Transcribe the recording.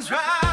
happens right.